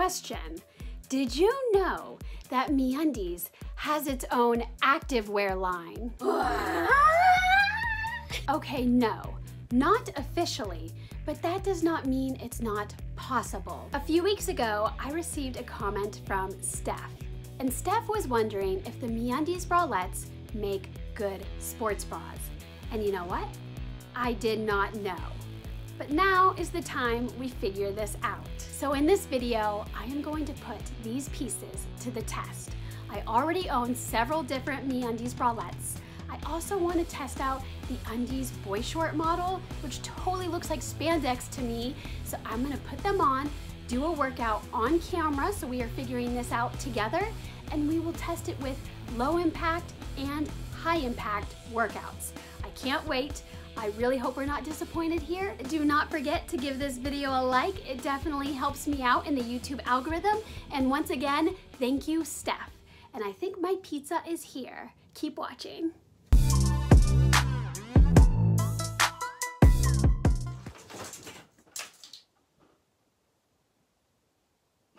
question. Did you know that MeUndies has its own activewear line? Okay, no, not officially, but that does not mean it's not possible. A few weeks ago, I received a comment from Steph, and Steph was wondering if the MeUndies bralettes make good sports bras. And you know what? I did not know. But now is the time we figure this out. So in this video, I am going to put these pieces to the test. I already own several different MeUndies bralettes. I also want to test out the Undies boy short model, which totally looks like spandex to me. So I'm gonna put them on, do a workout on camera, so we are figuring this out together, and we will test it with low impact and high impact workouts. I can't wait. I really hope we're not disappointed here. Do not forget to give this video a like. It definitely helps me out in the YouTube algorithm. And once again, thank you, Steph. And I think my pizza is here. Keep watching.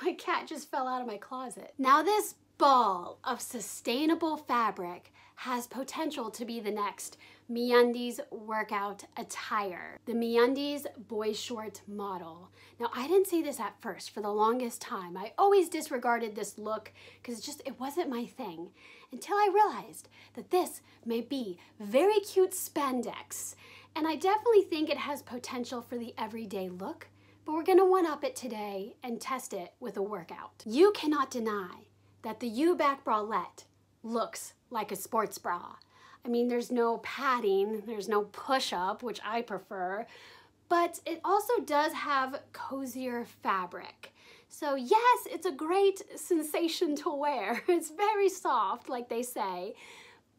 My cat just fell out of my closet. Now this ball of sustainable fabric has potential to be the next MeUndies workout attire, the MeUndies boy short model. Now, I didn't see this at first for the longest time. I always disregarded this look because it wasn't my thing, until I realized that this may be very cute spandex. And I definitely think it has potential for the everyday look, but we're gonna one-up it today and test it with a workout. You cannot deny that the U-back bralette looks like a sports bra. I mean, there's no padding, there's no push-up, which I prefer, but it also does have cozier fabric. So yes, it's a great sensation to wear. It's very soft, like they say,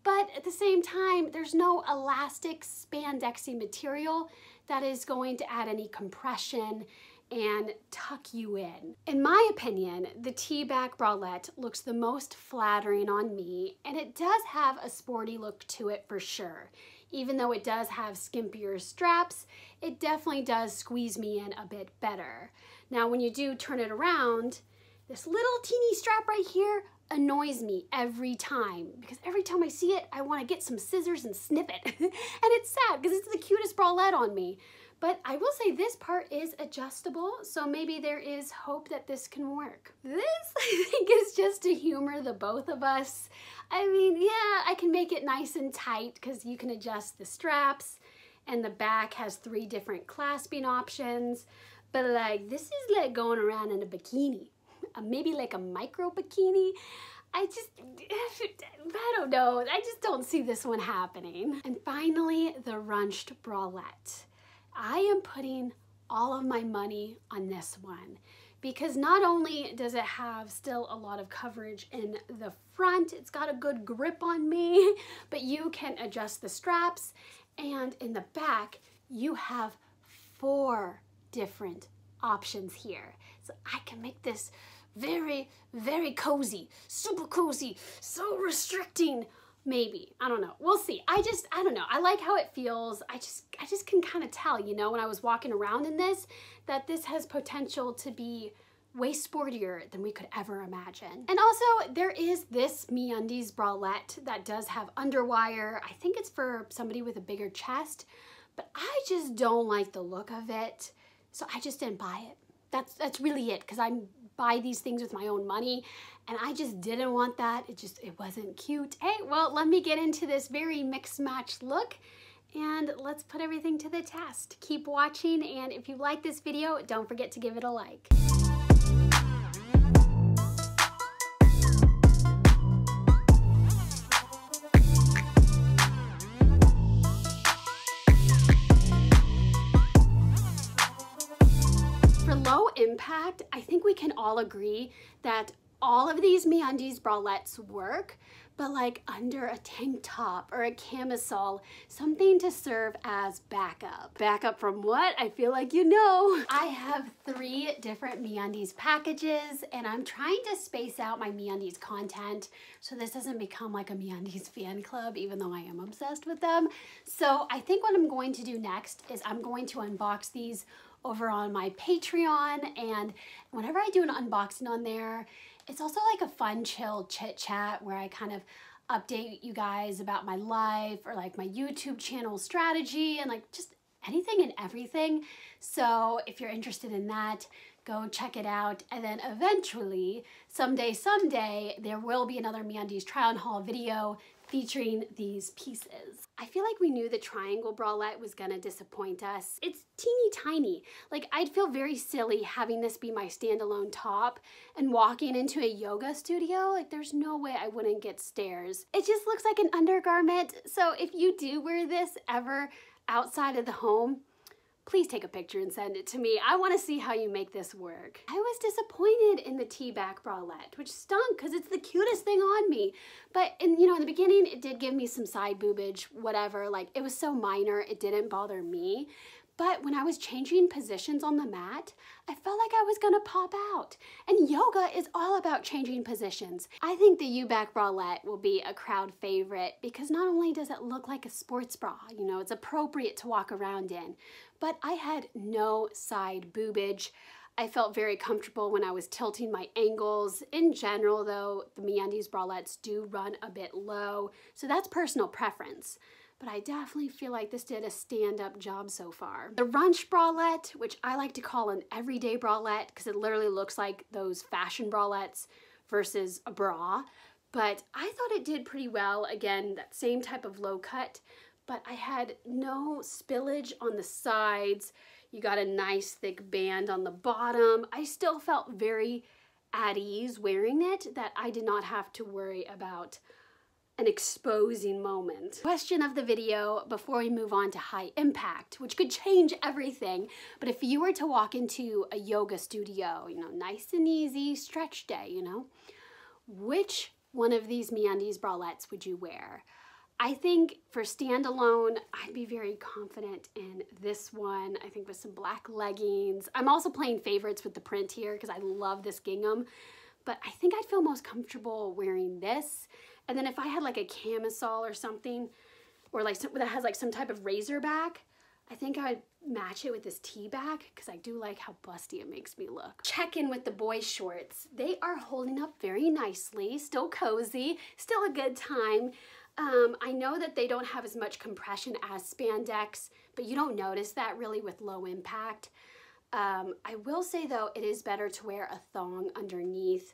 but at the same time, there's no elastic spandexy material that is going to add any compression and tuck you in. In my opinion, the T-back bralette looks the most flattering on me, and it does have a sporty look to it for sure. Even though it does have skimpier straps, it definitely does squeeze me in a bit better. Now, when you do turn it around, this little teeny strap right here annoys me every time, because every time I see it, I wanna get some scissors and snip it. And it's sad, because it's the cutest bralette on me. But I will say this part is adjustable, so maybe there is hope that this can work. This, I think, is just to humor the both of us. I mean, yeah, I can make it nice and tight because you can adjust the straps, and the back has 3 different clasping options. But like, this is like going around in a bikini, maybe like a micro bikini. I don't know. I just don't see this one happening. And finally, the runched bralette. I am putting all of my money on this one because not only does it have still a lot of coverage in the front, it's got a good grip on me, but you can adjust the straps, and in the back, you have 4 different options here. So I can make this very, very cozy, super cozy, so restricting. Maybe, I don't know, we'll see. I don't know, I like how it feels. I just can kind of tell, you know, when I was walking around in this, that this has potential to be way sportier than we could ever imagine. And also, there is this MeUndies bralette that does have underwire. I think it's for somebody with a bigger chest, but I just don't like the look of it, so I just didn't buy it. That's really it, because I buy these things with my own money, and I just didn't want that. It wasn't cute. Hey, well, let me get into this very mixed match look, and let's put everything to the test. Keep watching, and if you like this video, don't forget to give it a like. Low impact, I think we can all agree that all of these MeUndies bralettes work, but like under a tank top or a camisole, something to serve as backup. Backup from what? I feel like you know. I have 3 different MeUndies packages, and I'm trying to space out my MeUndies content so this doesn't become like a MeUndies fan club, even though I am obsessed with them. So I think what I'm going to do next is I'm going to unbox these over on my Patreon, and whenever I do an unboxing on there, it's also like a fun, chill chit chat where I kind of update you guys about my life or like my YouTube channel strategy and like just anything and everything. So if you're interested in that, go check it out. And then eventually, someday, there will be another MeUndies try on haul video featuring these pieces. I feel like we knew the triangle bralette was gonna disappoint us. It's teeny tiny. Like, I'd feel very silly having this be my standalone top and walking into a yoga studio. Like, there's no way I wouldn't get stares. It just looks like an undergarment. So if you do wear this ever outside of the home, please take a picture and send it to me. I wanna see how you make this work. I was disappointed in the T-back bralette, which stunk because it's the cutest thing on me. But in the beginning, it did give me some side boobage, whatever. Like, it was so minor, it didn't bother me. But when I was changing positions on the mat, I felt like I was gonna pop out. And yoga is all about changing positions. I think the U-back bralette will be a crowd favorite because not only does it look like a sports bra, you know, it's appropriate to walk around in, but I had no side boobage. I felt very comfortable when I was tilting my angles. In general though, the MeUndies bralettes do run a bit low, so that's personal preference. But I definitely feel like this did a stand-up job so far. The runch bralette, which I like to call an everyday bralette because it literally looks like those fashion bralettes versus a bra, but I thought it did pretty well. Again, that same type of low cut, but I had no spillage on the sides. You got a nice thick band on the bottom. I still felt very at ease wearing it, that I did not have to worry about an exposing moment. Question of the video before we move on to high impact, which could change everything, but if you were to walk into a yoga studio, you know, nice and easy stretch day, you know, which one of these MeUndies bralettes would you wear? I think for standalone, I'd be very confident in this one, I think with some black leggings. I'm also playing favorites with the print here because I love this gingham, but I think I'd feel most comfortable wearing this. And then if I had like a camisole or something, or like that has like some type of razor back, I think I would match it with this T-back because I do like how busty it makes me look. Check in with the boy shorts. They are holding up very nicely, still cozy, still a good time. I know that they don't have as much compression as spandex, but you don't notice that really with low impact. I will say though, it is better to wear a thong underneath.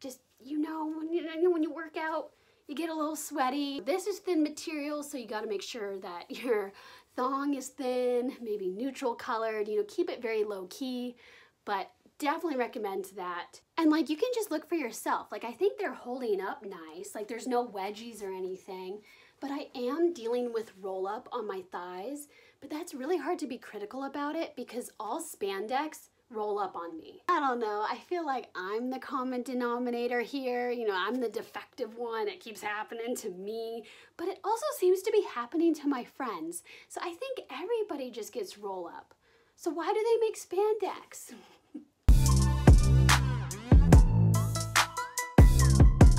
Just, when you work out, you get a little sweaty. This is thin material, so you gotta make sure that your thong is thin, maybe neutral colored, you know, keep it very low key, but definitely recommend that. And like, you can just look for yourself. Like, I think they're holding up nice. Like, there's no wedgies or anything, but I am dealing with roll up on my thighs, but that's really hard to be critical about it because all spandex roll up on me. I don't know, I feel like I'm the common denominator here, you know, I'm the defective one, it keeps happening to me, but it also seems to be happening to my friends. So I think everybody just gets roll up. So why do they make spandex?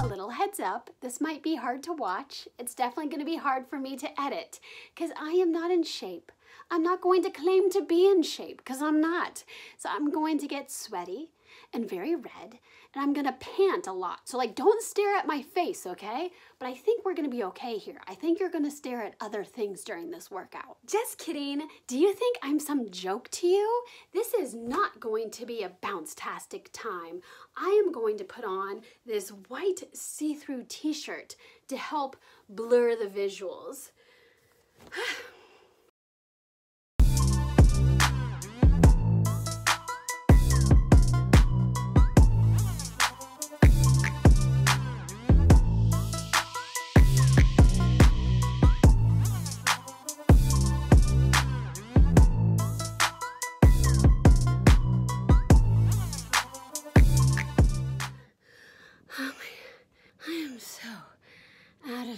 A little heads up, this might be hard to watch. It's definitely gonna be hard for me to edit because I am not in shape. I'm not going to claim to be in shape because I'm not. So I'm going to get sweaty and very red, and I'm gonna pant a lot. So like, don't stare at my face, okay? But I think we're gonna be okay here. I think you're gonna stare at other things during this workout. Just kidding. Do you think I'm some joke to you? This is not going to be a bounce-tastic time. I am going to put on this white see-through t-shirt to help blur the visuals.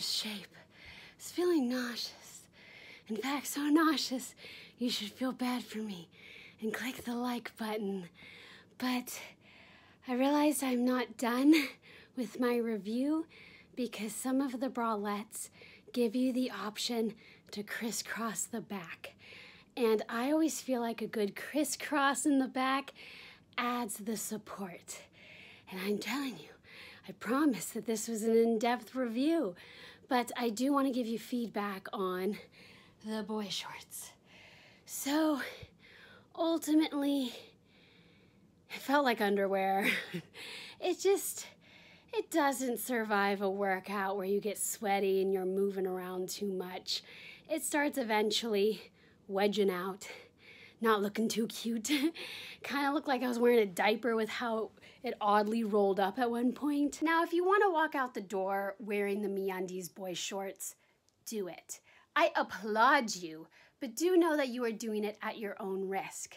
Shape. It's feeling nauseous. In fact, so nauseous, you should feel bad for me and click the like button. But I realized I'm not done with my review because some of the bralettes give you the option to crisscross the back. And I always feel like a good crisscross in the back adds the support. And I'm telling you, I promise that this was an in-depth review, but I do want to give you feedback on the boy shorts. So ultimately, it felt like underwear. It doesn't survive a workout where you get sweaty and you're moving around too much. It starts eventually wedging out, not looking too cute. Kind of looked like I was wearing a diaper with how it oddly rolled up at one point. Now, if you want to walk out the door wearing the MeUndies boy shorts, do it. I applaud you, but do know that you are doing it at your own risk.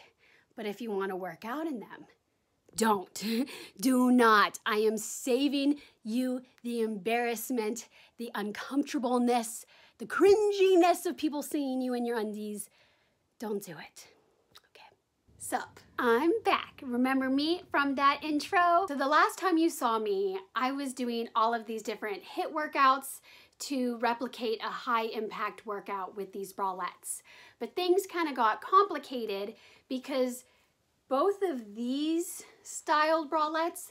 But if you want to work out in them, don't. Do not. I am saving you the embarrassment, the uncomfortableness, the cringiness of people seeing you in your undies. Don't do it. Okay. Sup, I'm back. Remember me from that intro? So the last time you saw me, I was doing all of these different HIIT workouts to replicate a high impact workout with these bralettes. But things kind of got complicated because both of these styled bralettes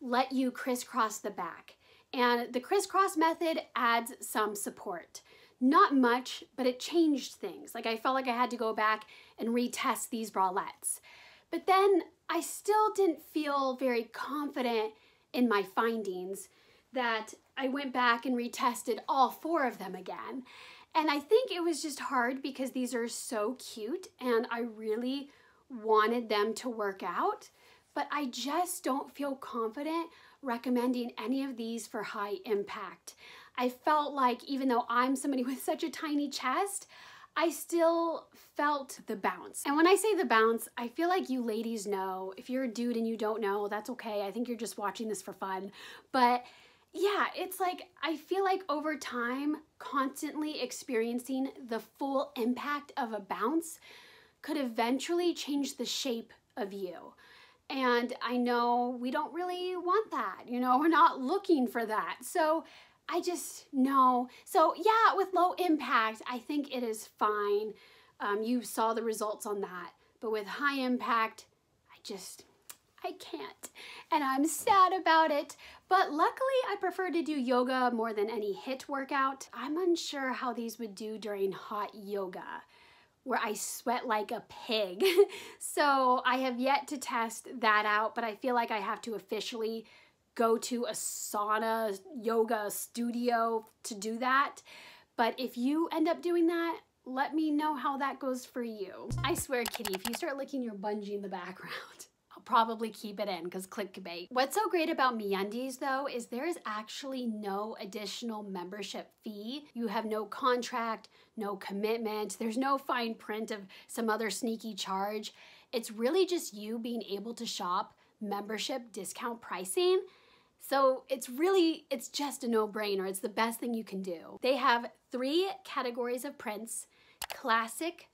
let you crisscross the back. And the crisscross method adds some support. Not much, but it changed things. Like, I felt like I had to go back and retest these bralettes. But then I still didn't feel very confident in my findings that I went back and retested all four of them again. And I think it was just hard because these are so cute and I really wanted them to work out, but I just don't feel confident recommending any of these for high impact. I felt like even though I'm somebody with such a tiny chest, I still felt the bounce. And when I say the bounce, I feel like you ladies know. If you're a dude and you don't know, that's okay. I think you're just watching this for fun. But yeah, it's like, I feel like over time, constantly experiencing the full impact of a bounce could eventually change the shape of you. And I know we don't really want that, you know, we're not looking for that. So I just know. So yeah, with low impact, I think it is fine. You saw the results on that, but with high impact, I can't, and I'm sad about it. But luckily I prefer to do yoga more than any HIIT workout. I'm unsure how these would do during hot yoga, where I sweat like a pig. So I have yet to test that out, but I feel like I have to officially go to a sauna yoga studio to do that. But if you end up doing that, let me know how that goes for you. I swear, kitty, if you start licking your bungee in the background, I'll probably keep it in because clickbait. What's so great about MeUndies though is there is actually no additional membership fee. You have no contract, no commitment. There's no fine print of some other sneaky charge. It's really just you being able to shop membership discount pricing. So it's just a no-brainer. It's the best thing you can do. They have 3 categories of prints: classic,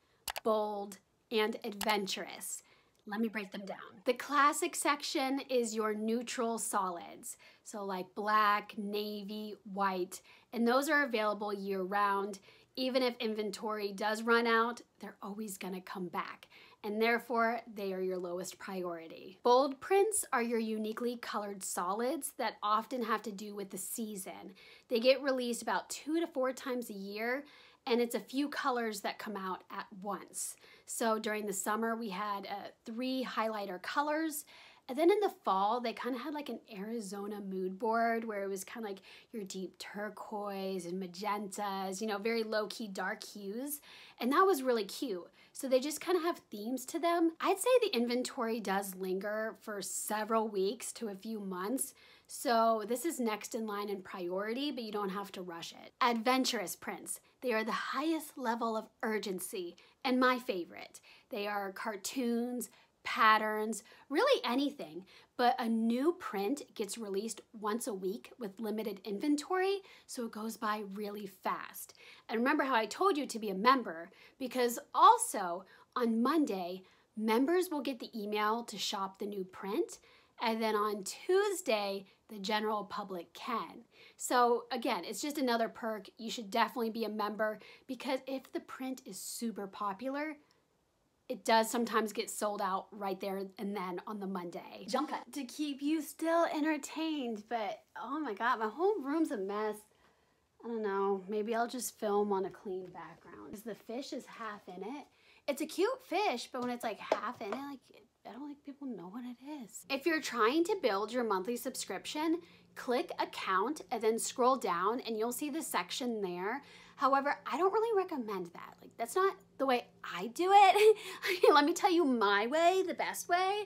bold, and adventurous. Let me break them down. The classic section is your neutral solids. So like black, navy, white, and those are available year round. Even if inventory does run out, they're always gonna come back, and therefore they are your lowest priority. Bold prints are your uniquely colored solids that often have to do with the season. They get released about 2 to 4 times a year, and it's a few colors that come out at once. So during the summer, we had 3 highlighter colors. And then in the fall, they kind of had like an Arizona mood board where it was kind of like your deep turquoise and magentas, you know, very low-key dark hues. And that was really cute. So they just kind of have themes to them. I'd say the inventory does linger for several weeks to a few months. So this is next in line in priority, but you don't have to rush it. Adventurous prints. They are the highest level of urgency and my favorite. They are cartoons, patterns, really anything, but a new print gets released once a week with limited inventory, so it goes by really fast. And remember how I told you to be a member, because also on Monday, members will get the email to shop the new print, and then on Tuesday, the general public can. So again, it's just another perk. You should definitely be a member because if the print is super popular, it does sometimes get sold out right there and then on the Monday. Junk it. To keep you still entertained, but oh my God, my whole room's a mess. I don't know, maybe I'll just film on a clean background. Because the fish is half in it. It's a cute fish, but when it's like half in it, like, I don't think people know what it is. If you're trying to build your monthly subscription, click account and then scroll down and you'll see the section there. However, I don't really recommend that. Like, that's not the way I do it. Let me tell you my way, the best way.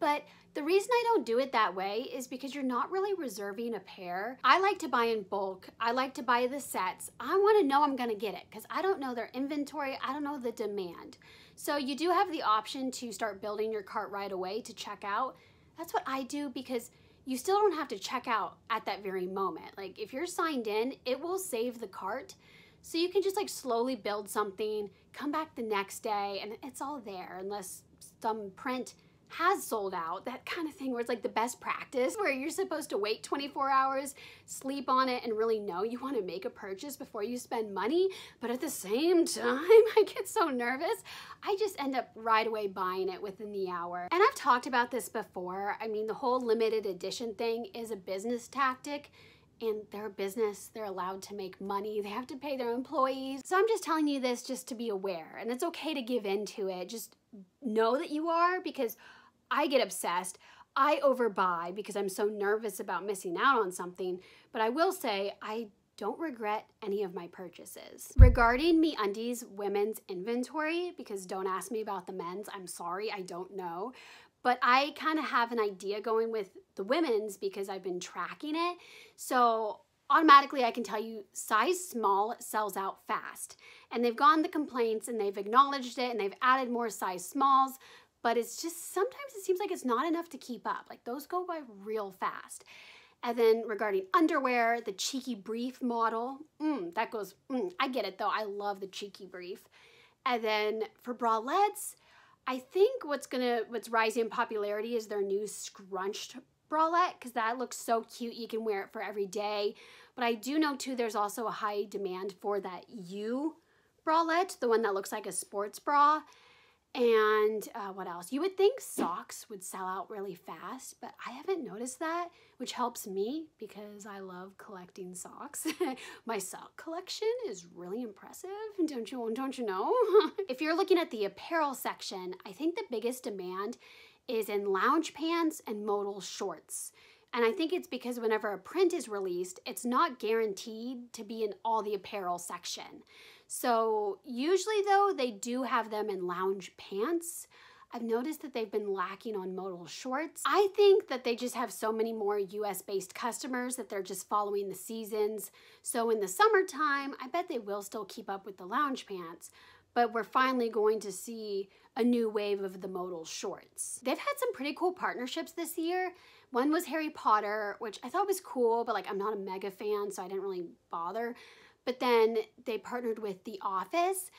But the reason I don't do it that way is because you're not really reserving a pair. I like to buy in bulk. I like to buy the sets. I wanna know I'm gonna get it because I don't know their inventory. I don't know the demand. So you do have the option to start building your cart right away to check out. That's what I do because you still don't have to check out at that very moment. Like if you're signed in, it will save the cart. So you can just like slowly build something, come back the next day and it's all there unless some print has sold out, that kind of thing where it's like the best practice where you're supposed to wait 24 hours, sleep on it, and really know you want to make a purchase before you spend money. But at the same time, I get so nervous. I just end up right away buying it within the hour. And I've talked about this before. I mean, the whole limited edition thing is a business tactic. And they're a business, they're allowed to make money, they have to pay their employees. So I'm just telling you this just to be aware. And it's okay to give in to it. Just know that you are, because I get obsessed. I overbuy because I'm so nervous about missing out on something, but I will say I don't regret any of my purchases. Regarding MeUndies women's inventory, because don't ask me about the men's, I'm sorry, I don't know, but I kind of have an idea going with the women's because I've been tracking it. So automatically I can tell you size small sells out fast, and they've gone the complaints and they've acknowledged it and they've added more size smalls. But it's just, sometimes it seems like it's not enough to keep up. Like those go by real fast. And then regarding underwear, the cheeky brief model, that goes, I get it though, I love the cheeky brief. And then for bralettes, I think what's rising in popularity is their new scrunched bralette, because that looks so cute, you can wear it for every day. But I do know too, there's also a high demand for that U bralette, the one that looks like a sports bra. And what else? You would think socks would sell out really fast, but I haven't noticed that, which helps me because I love collecting socks. My sock collection is really impressive, don't you know? If you're looking at the apparel section, I think the biggest demand is in lounge pants and modal shorts. And I think it's because whenever a print is released, it's not guaranteed to be in all the apparel section. So usually though, they do have them in lounge pants. I've noticed that they've been lacking on modal shorts. I think that they just have so many more US-based customers that they're just following the seasons. So in the summertime, I bet they will still keep up with the lounge pants, but we're finally going to see a new wave of the modal shorts. They've had some pretty cool partnerships this year. One was Harry Potter, which I thought was cool, but like I'm not a mega fan, so I didn't really bother. But then they partnered with The Office,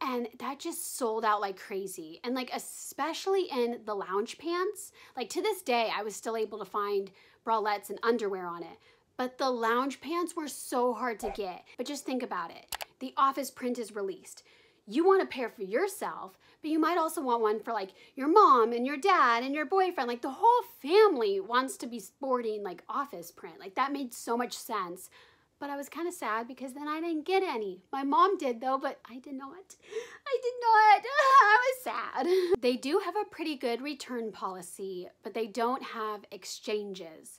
and that just sold out like crazy. And like, especially in the lounge pants, like to this day, I was still able to find bralettes and underwear on it, but the lounge pants were so hard to get. But just think about it. The Office print is released. You want a pair for yourself, but you might also want one for like your mom and your dad and your boyfriend. Like the whole family wants to be sporting like Office print. Like that made so much sense. But I was kind of sad because then I didn't get any. My mom did though, but I did not. I was sad. They do have a pretty good return policy, but they don't have exchanges.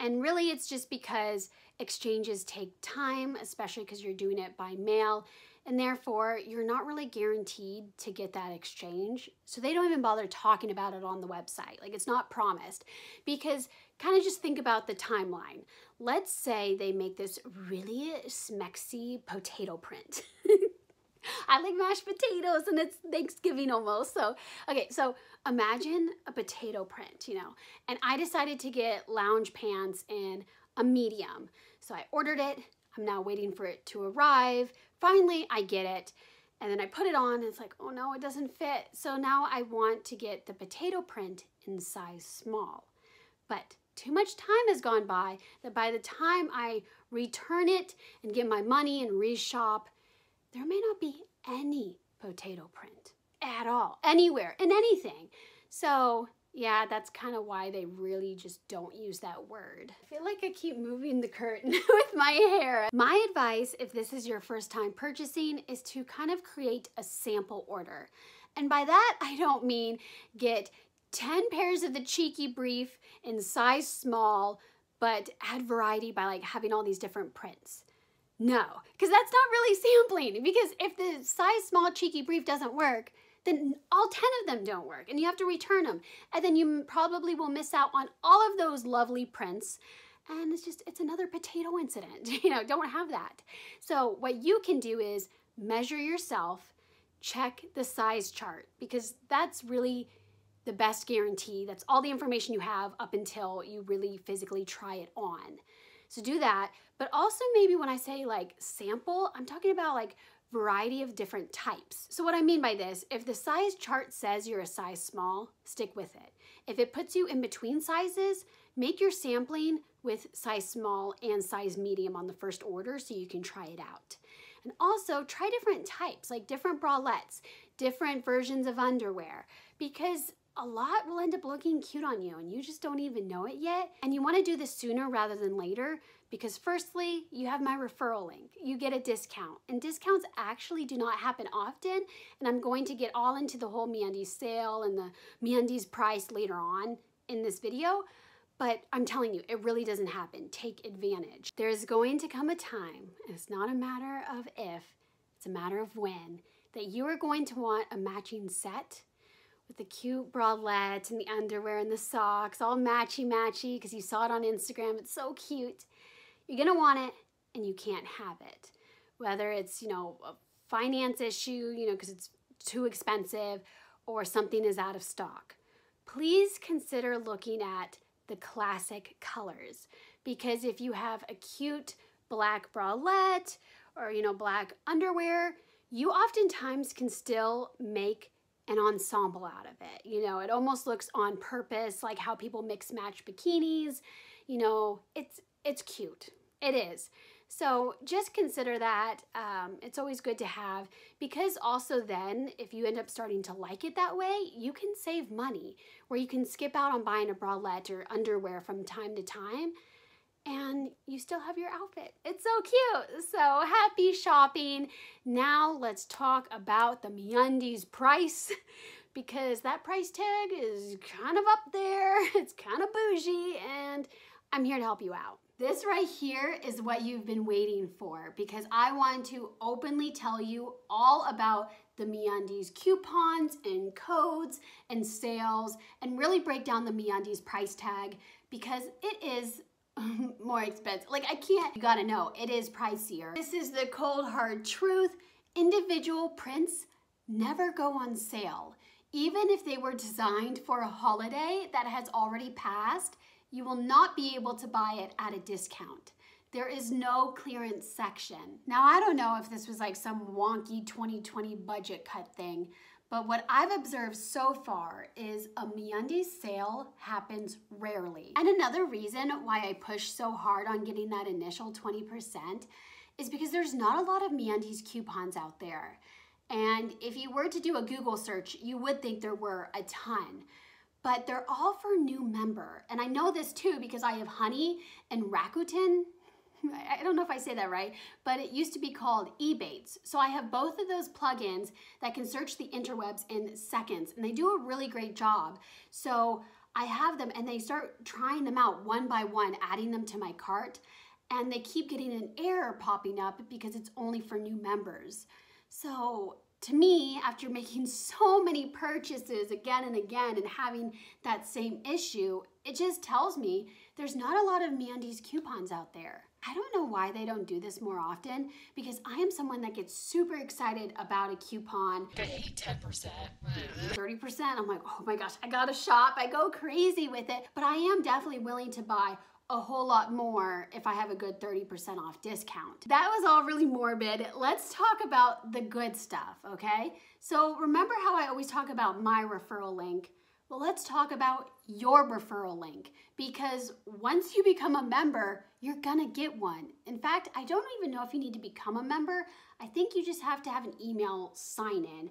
And really it's just because exchanges take time, especially because you're doing it by mail. And therefore, you're not really guaranteed to get that exchange. So they don't even bother talking about it on the website. Like it's not promised, because kind of just think about the timeline. Let's say they make this really smexy potato print. I like mashed potatoes and it's Thanksgiving almost. So, okay, so imagine a potato print, you know, and I decided to get lounge pants in a medium. So I ordered it. I'm now waiting for it to arrive. Finally, I get it, and then I put it on, and it's like, oh no, it doesn't fit. So now I want to get the potato print in size small. But too much time has gone by that by the time I return it and get my money and reshop, there may not be any potato print. at all, anywhere, in anything. So yeah, that's kind of why they really just don't use that word. I feel like I keep moving the curtain with my hair. My advice, if this is your first time purchasing, is to kind of create a sample order. And by that, I don't mean get 10 pairs of the Cheeky Brief in size small, but add variety by like having all these different prints. No, because that's not really sampling, because if the size small Cheeky Brief doesn't work, then all 10 of them don't work and you have to return them. And then you probably will miss out on all of those lovely prints. And it's just, it's another potato incident, you know, don't have that. So what you can do is measure yourself, check the size chart, because that's really the best guarantee. That's all the information you have up until you really physically try it on. So do that, but also maybe when I say like sample, I'm talking about like variety of different types. So what I mean by this, if the size chart says you're a size small, stick with it. If it puts you in between sizes, make your sampling with size small and size medium on the first order so you can try it out. And also try different types, like different bralettes, different versions of underwear, because a lot will end up looking cute on you and you just don't even know it yet. And you want to do this sooner rather than later, because firstly, you have my referral link. You get a discount, and discounts actually do not happen often. And I'm going to get all into the whole MeUndies sale and the MeUndies price later on in this video, but I'm telling you, it really doesn't happen. Take advantage. There's going to come a time, and it's not a matter of if, it's a matter of when, that you are going to want a matching set with the cute bralette and the underwear and the socks, all matchy-matchy, because you saw it on Instagram, it's so cute. You're gonna want it, and you can't have it. Whether it's, you know, a finance issue, you know, because it's too expensive, or something is out of stock. Please consider looking at the classic colors, because if you have a cute black bralette or, you know, black underwear, you oftentimes can still make an ensemble out of it. You know, it almost looks on purpose, like how people mix match bikinis. You know, it's cute. It is. So just consider that. It's always good to have, because also then if you end up starting to like it that way, you can save money where you can skip out on buying a bralette or underwear from time to time, and you still have your outfit. It's so cute. So happy shopping. Now let's talk about the MeUndies price, because that price tag is kind of up there. It's kind of bougie, and I'm here to help you out. This right here is what you've been waiting for, because I want to openly tell you all about the MeUndies coupons and codes and sales, and really break down the MeUndies price tag, because it is more expensive. Like, I can't, you gotta know, it is pricier. This is the cold hard truth. Individual prints never go on sale. Even if they were designed for a holiday that has already passed, you will not be able to buy it at a discount. There is no clearance section. Now, I don't know if this was like some wonky 2020 budget cut thing, but what I've observed so far is a MeUndies sale happens rarely. And another reason why I push so hard on getting that initial 20% is because there's not a lot of MeUndies coupons out there. And if you were to do a Google search, you would think there were a ton. But they're all for new member. And I know this too, because I have Honey and Rakuten. I don't know if I say that right, but it used to be called Ebates. So I have both of those plugins that can search the interwebs in seconds, and they do a really great job. So I have them, and they start trying them out one by one, adding them to my cart, and they keep getting an error popping up because it's only for new members. So to me, after making so many purchases again and again and having that same issue, it just tells me there's not a lot of MeUndies coupons out there. I don't know why they don't do this more often, because I am someone that gets super excited about a coupon. I hate 10%. 30%, I'm like, oh my gosh, I gotta shop. I go crazy with it, but I am definitely willing to buy a whole lot more if I have a good 30% off discount. That was all really morbid. Let's talk about the good stuff, okay? So remember how I always talk about my referral link? Well, let's talk about your referral link, because once you become a member, you're gonna get one. In fact, I don't even know if you need to become a member. I think you just have to have an email sign in.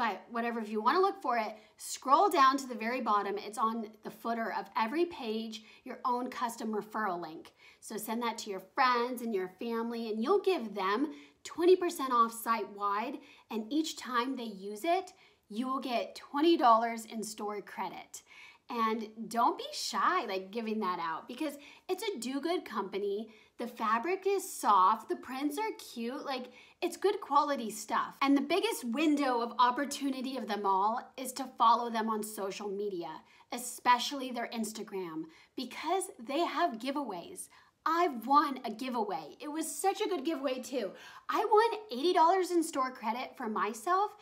But whatever, if you want to look for it, scroll down to the very bottom. It's on the footer of every page, your own custom referral link. So send that to your friends and your family, and you'll give them 20% off site-wide, and each time they use it, you will get $20 in store credit. And don't be shy like giving that out, because it's a do-good company. The fabric is soft, the prints are cute, like it's good quality stuff. And the biggest window of opportunity of them all is to follow them on social media, especially their Instagram, because they have giveaways. I've won a giveaway. It was such a good giveaway too. I won $80 in store credit for myself,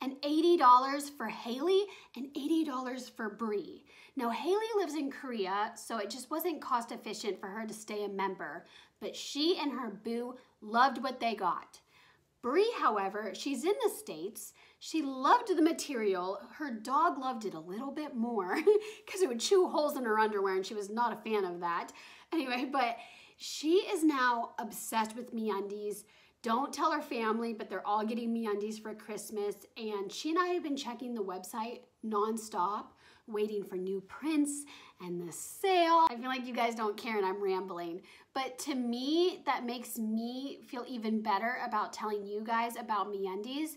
and $80 for Haley, and $80 for Bree. Now, Haley lives in Korea, so it just wasn't cost efficient for her to stay a member, but she and her boo loved what they got. Bree, however, she's in the States. She loved the material. Her dog loved it a little bit more because it would chew holes in her underwear, and she was not a fan of that. Anyway, but she is now obsessed with MeUndies. Don't tell her family, but they're all getting MeUndies for Christmas, and she and I have been checking the website nonstop, waiting for new prints and the sale. I feel like you guys don't care and I'm rambling, but to me, that makes me feel even better about telling you guys about MeUndies,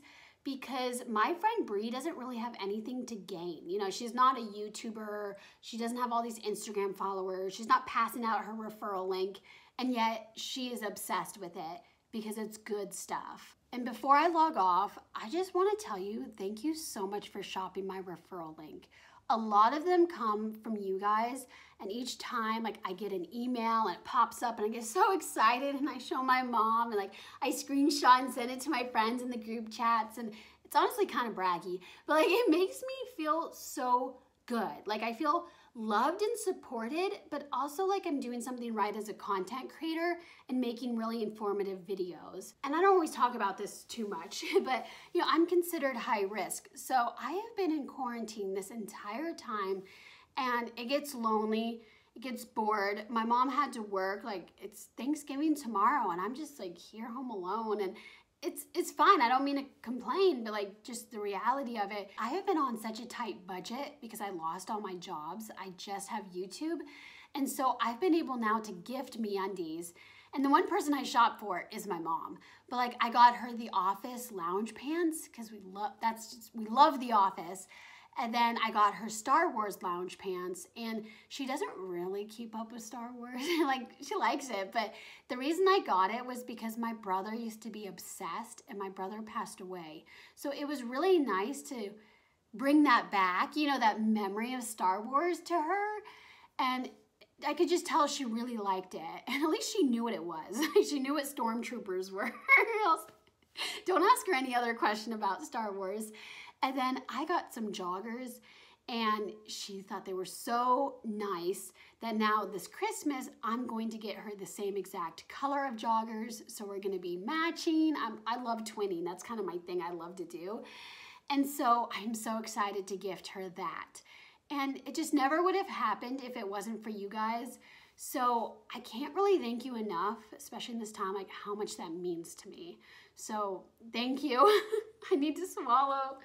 because my friend Bree doesn't really have anything to gain. You know, she's not a YouTuber, she doesn't have all these Instagram followers, she's not passing out her referral link, and yet she is obsessed with it, because it's good stuff. And before I log off, I just want to tell you thank you so much for shopping my referral link. A lot of them come from you guys, and each time like I get an email and it pops up and I get so excited and I show my mom and like I screenshot and send it to my friends in the group chats, and it's honestly kind of braggy, but like it makes me feel so good. Like I feel loved and supported, but also like I'm doing something right as a content creator and making really informative videos. And I don't always talk about this too much, but you know, I'm considered high risk. So I have been in quarantine this entire time, and it gets lonely, it gets bored. My mom had to work, like it's Thanksgiving tomorrow and I'm just like here home alone, and it's fine. I don't mean to complain, but like just the reality of it. I have been on such a tight budget because I lost all my jobs. I just have YouTube. And so I've been able now to gift MeUndies. And the one person I shop for is my mom. But like I got her the Office lounge pants because we love The Office. And then I got her Star Wars lounge pants, and she doesn't really keep up with Star Wars. Like, she likes it, but the reason I got it was because my brother used to be obsessed, and my brother passed away. So it was really nice to bring that back, you know, that memory of Star Wars to her. And I could just tell she really liked it. And at least she knew what it was. She knew what stormtroopers were. Don't ask her any other question about Star Wars. And then I got some joggers, and she thought they were so nice that now this Christmas, I'm going to get her the same exact color of joggers. So we're gonna be matching. I love twinning. That's kind of my thing I love to do. And so I'm so excited to gift her that. And it just never would have happened if it wasn't for you guys. So I can't really thank you enough, especially in this time, like how much that means to me. So thank you. I need to swallow.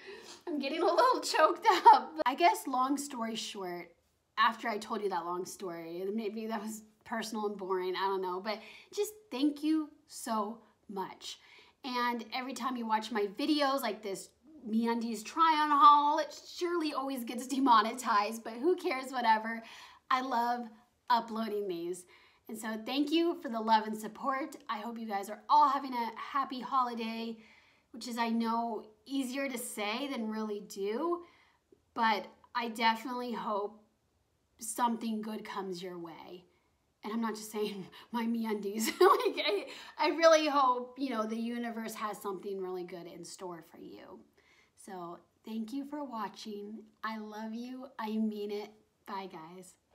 I'm getting a little choked up. I guess long story short, after I told you that long story, maybe that was personal and boring, I don't know, but just thank you so much. And every time you watch my videos like this MeUndies try-on haul, it surely always gets demonetized, but who cares, whatever. I love uploading these. And so thank you for the love and support. I hope you guys are all having a happy holiday, which is, I know, easier to say than really do, but I definitely hope something good comes your way. And I'm not just saying my MeUndies. Like, I really hope, you know, the universe has something really good in store for you. So thank you for watching. I love you. I mean it. Bye, guys.